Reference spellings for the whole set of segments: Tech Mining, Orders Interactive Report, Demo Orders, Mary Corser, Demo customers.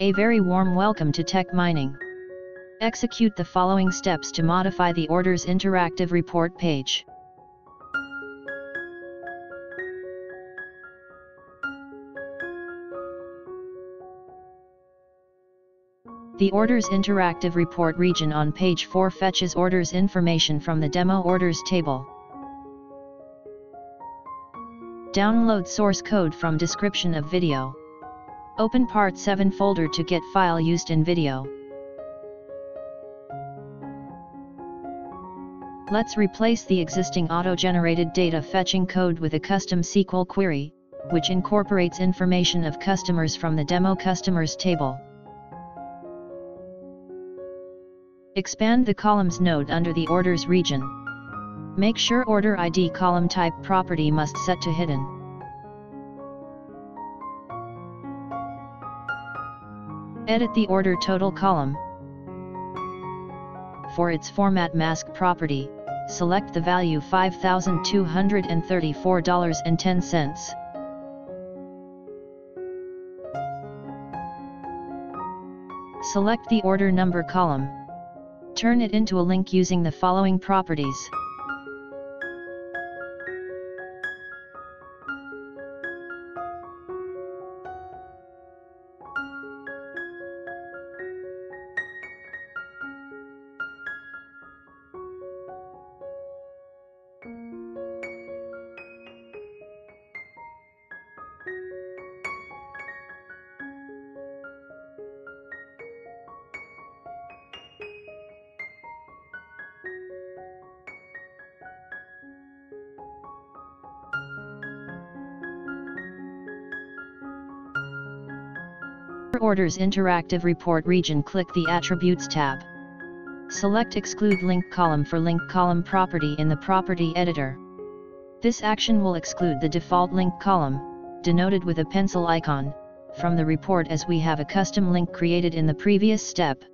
A very warm welcome to Tech Mining. Execute the following steps to modify the Orders Interactive Report page. The Orders Interactive Report region on page 4 fetches orders information from the Demo Orders table. Download source code from description of video. Open Part 7 folder to get file used in video. Let's replace the existing auto-generated data fetching code with a custom SQL query, which incorporates information of customers from the Demo Customers table. Expand the columns node under the Orders region. Make sure Order ID column type property must set to hidden. Edit the order total column. For its format mask property, select the value $5,234.10. Select the order number column. Turn it into a link using the following properties. Orders Interactive Report region, click the Attributes tab. Select Exclude Link Column for Link Column property in the Property Editor. This action will exclude the default link column, denoted with a pencil icon, from the report as we have a custom link created in the previous step.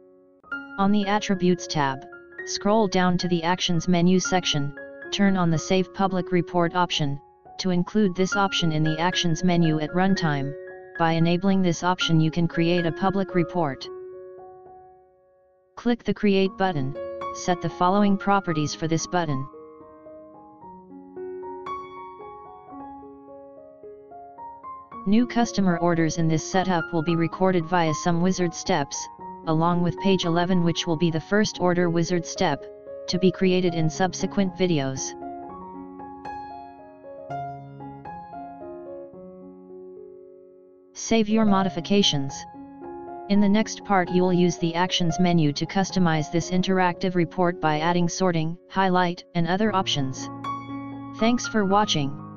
On the Attributes tab, scroll down to the Actions menu section, turn on the Save Public Report option, to include this option in the Actions menu at runtime. By enabling this option you can create a public report. Click the Create button, set the following properties for this button. New customer orders in this setup will be recorded via some wizard steps, along with page 11, which will be the first order wizard step, to be created in subsequent videos. Save your modifications. In the next part you'll use the Actions menu to customize this interactive report by adding sorting, highlight, and other options. Thanks for watching.